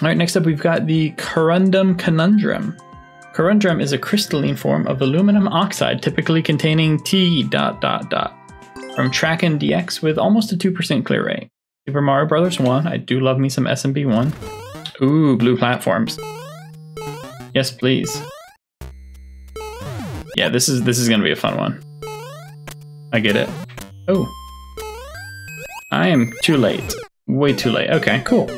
All right, next up we've got the Corundum Conundrum. Corundum is a crystalline form of aluminum oxide, typically containing T from Trakkan DX with almost a 2% clear rate. Super Mario Brothers 1, I do love me some SMB1. Ooh, blue platforms. Yes, please. Yeah, this is gonna be a fun one. I get it. Oh. I am too late. Way too late. Okay, cool.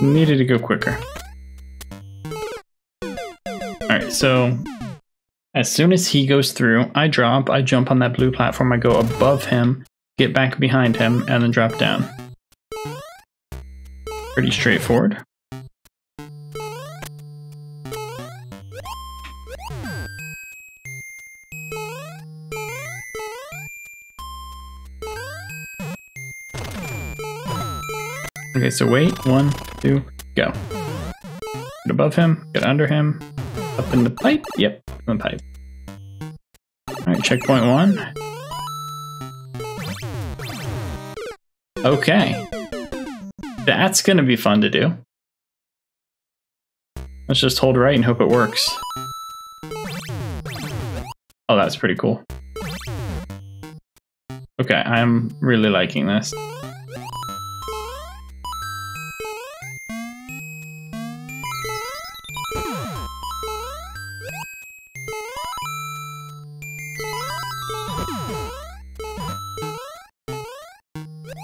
Needed to go quicker. Alright, so as soon as he goes through, I drop, I jump on that blue platform, I go above him, get back behind him, and then drop down. Pretty straightforward. Okay, so wait, 1, 2, go. Get above him, get under him, up in the pipe, yep, in the pipe. Alright, checkpoint 1. Okay. That's gonna be fun to do. Let's just hold right and hope it works. Oh, that's pretty cool. Okay, I'm really liking this.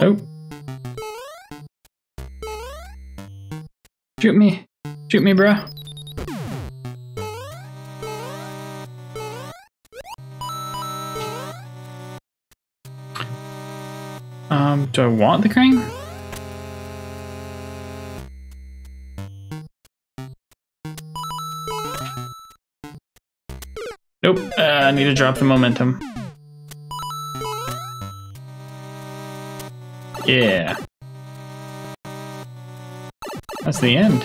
Oh. Shoot me, bro. Do I want the crane? Nope, I need to drop the momentum. Yeah. That's the end.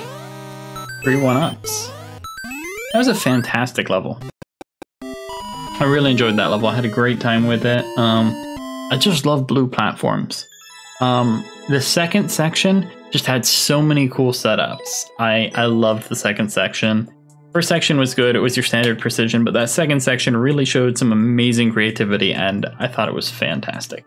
3 1-ups. That was a fantastic level. I really enjoyed that level. I had a great time with it. I just love blue platforms. The second section just had so many cool setups. I loved the second section. First section was good. It was your standard precision, but that second section really showed some amazing creativity, and I thought it was fantastic.